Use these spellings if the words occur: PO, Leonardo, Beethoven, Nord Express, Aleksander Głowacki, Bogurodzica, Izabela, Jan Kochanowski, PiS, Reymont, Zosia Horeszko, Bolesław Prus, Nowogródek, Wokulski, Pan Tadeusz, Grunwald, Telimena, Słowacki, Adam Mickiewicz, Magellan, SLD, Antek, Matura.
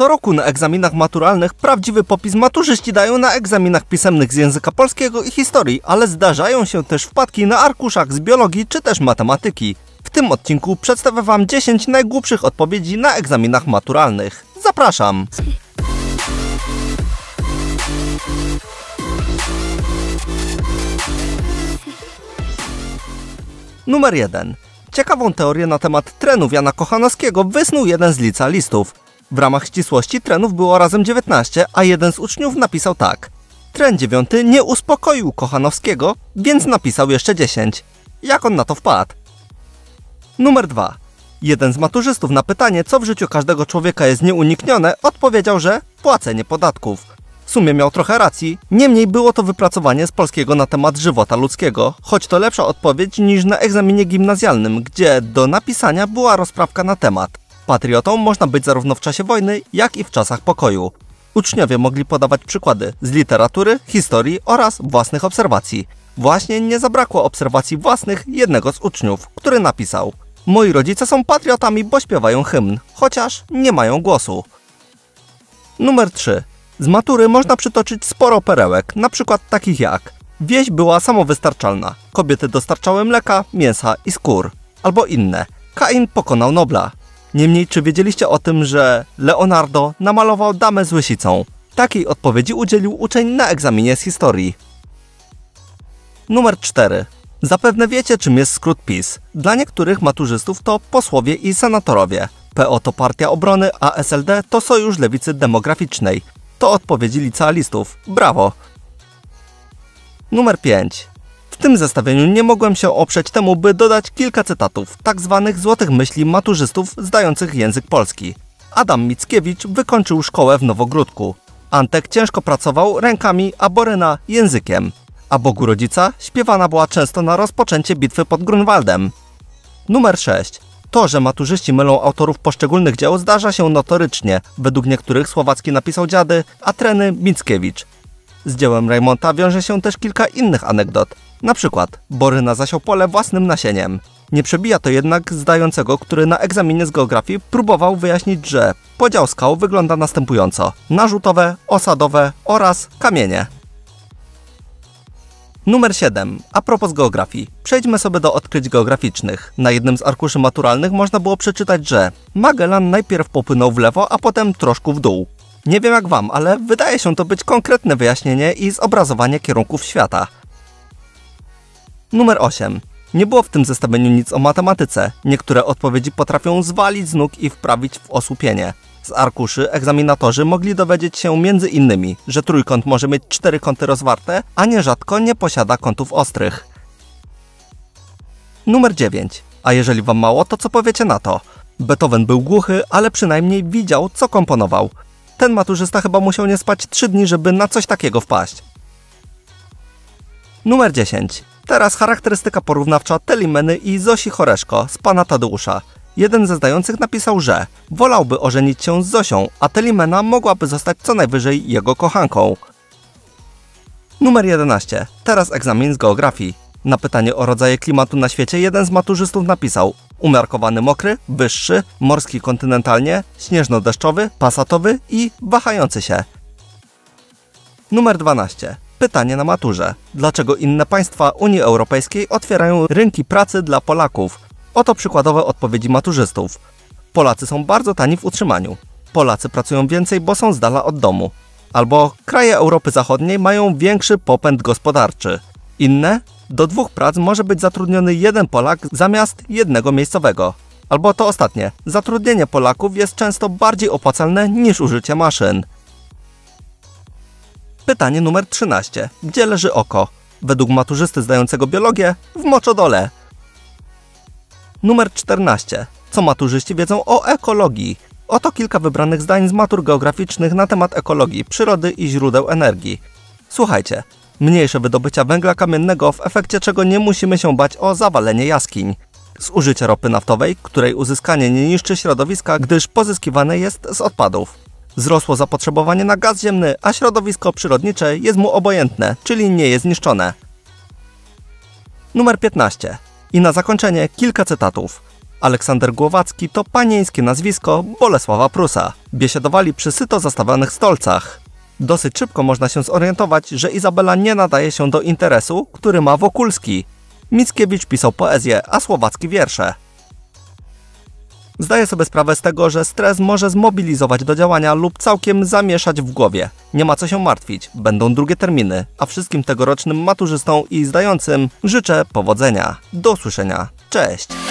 Co roku na egzaminach maturalnych prawdziwy popis maturzyści dają na egzaminach pisemnych z języka polskiego i historii, ale zdarzają się też wpadki na arkuszach z biologii czy też matematyki. W tym odcinku przedstawię Wam 10 najgłupszych odpowiedzi na egzaminach maturalnych. Zapraszam! Numer 1. Ciekawą teorię na temat trenów Jana Kochanowskiego wysnuł jeden z licealistów. W ramach ścisłości trenów było razem 19, a jeden z uczniów napisał tak. Tren 9 nie uspokoił Kochanowskiego, więc napisał jeszcze 10. Jak on na to wpadł? Numer 2. Jeden z maturzystów na pytanie, co w życiu każdego człowieka jest nieuniknione, odpowiedział, że płacenie podatków. W sumie miał trochę racji, niemniej było to wypracowanie z polskiego na temat żywota ludzkiego, choć to lepsza odpowiedź niż na egzaminie gimnazjalnym, gdzie do napisania była rozprawka na temat. Patriotą można być zarówno w czasie wojny, jak i w czasach pokoju. Uczniowie mogli podawać przykłady z literatury, historii oraz własnych obserwacji. Właśnie nie zabrakło obserwacji własnych jednego z uczniów, który napisał: moi rodzice są patriotami, bo śpiewają hymn, chociaż nie mają głosu. Numer 3. Z matury można przytoczyć sporo perełek, na przykład takich jak: wieś była samowystarczalna, kobiety dostarczały mleka, mięsa i skór. Albo inne: Kain pokonał Nobla. Niemniej, czy wiedzieliście o tym, że Leonardo namalował damę z łysicą? Takiej odpowiedzi udzielił uczeń na egzaminie z historii. Numer 4. Zapewne wiecie, czym jest skrót PiS. Dla niektórych maturzystów to posłowie i senatorowie. PO to Partia Obrony, a SLD to Sojusz Lewicy Demograficznej. To odpowiedzi licealistów. Brawo! Numer 5. W tym zestawieniu nie mogłem się oprzeć temu, by dodać kilka cytatów, tak zwanych złotych myśli maturzystów zdających język polski. Adam Mickiewicz wykończył szkołę w Nowogródku. Antek ciężko pracował rękami, a Boryna językiem. A Bogurodzica śpiewana była często na rozpoczęcie bitwy pod Grunwaldem. Numer 6. To, że maturzyści mylą autorów poszczególnych dzieł, zdarza się notorycznie. Według niektórych Słowacki napisał Dziady, a Treny Mickiewicz. Z dziełem Reymonta wiąże się też kilka innych anegdot. Na przykład Boryna zasiał pole własnym nasieniem. Nie przebija to jednak zdającego, który na egzaminie z geografii próbował wyjaśnić, że podział skał wygląda następująco: narzutowe, osadowe oraz kamienie. Numer 7. A propos geografii. Przejdźmy sobie do odkryć geograficznych. Na jednym z arkuszy maturalnych można było przeczytać, że Magellan najpierw popłynął w lewo, a potem troszkę w dół. Nie wiem jak wam, ale wydaje się to być konkretne wyjaśnienie i zobrazowanie kierunków świata. Numer 8. Nie było w tym zestawieniu nic o matematyce. Niektóre odpowiedzi potrafią zwalić z nóg i wprawić w osłupienie. Z arkuszy egzaminatorzy mogli dowiedzieć się m.in., że trójkąt może mieć 4 kąty rozwarte, a nierzadko nie posiada kątów ostrych. Numer 9. A jeżeli wam mało, to co powiecie na to? Beethoven był głuchy, ale przynajmniej widział, co komponował. Ten maturzysta chyba musiał nie spać 3 dni, żeby na coś takiego wpaść. Numer 10. Teraz charakterystyka porównawcza Telimeny i Zosi Horeszko z Pana Tadeusza. Jeden ze zdających napisał, że wolałby ożenić się z Zosią, a Telimena mogłaby zostać co najwyżej jego kochanką. Numer 11. Teraz egzamin z geografii. Na pytanie o rodzaje klimatu na świecie jeden z maturzystów napisał: umiarkowany mokry, wyższy, morski kontynentalnie, śnieżno-deszczowy, pasatowy i wahający się. Numer 12. Pytanie na maturze. Dlaczego inne państwa Unii Europejskiej otwierają rynki pracy dla Polaków? Oto przykładowe odpowiedzi maturzystów. Polacy są bardzo tani w utrzymaniu. Polacy pracują więcej, bo są z dala od domu. Albo kraje Europy Zachodniej mają większy popęd gospodarczy. Inne? Do 2 prac może być zatrudniony 1 Polak zamiast 1 miejscowego. Albo to ostatnie. Zatrudnienie Polaków jest często bardziej opłacalne niż użycie maszyn. Pytanie numer 13. Gdzie leży oko? Według maturzysty zdającego biologię w moczodole. Numer 14. Co maturzyści wiedzą o ekologii? Oto kilka wybranych zdań z matur geograficznych na temat ekologii, przyrody i źródeł energii. Słuchajcie. Mniejsze wydobycia węgla kamiennego, w efekcie czego nie musimy się bać o zawalenie jaskiń. Zużycie ropy naftowej, której uzyskanie nie niszczy środowiska, gdyż pozyskiwane jest z odpadów. Wzrosło zapotrzebowanie na gaz ziemny, a środowisko przyrodnicze jest mu obojętne, czyli nie jest zniszczone. Numer 15. I na zakończenie kilka cytatów. Aleksander Głowacki to panieńskie nazwisko Bolesława Prusa. Biesiadowali przy syto zastawionych stolcach. Dosyć szybko można się zorientować, że Izabela nie nadaje się do interesu, który ma Wokulski. Mickiewicz pisał poezję, a Słowacki wiersze. Zdaję sobie sprawę z tego, że stres może zmobilizować do działania lub całkiem zamieszać w głowie. Nie ma co się martwić, będą drugie terminy, a wszystkim tegorocznym maturzystom i zdającym życzę powodzenia. Do usłyszenia. Cześć!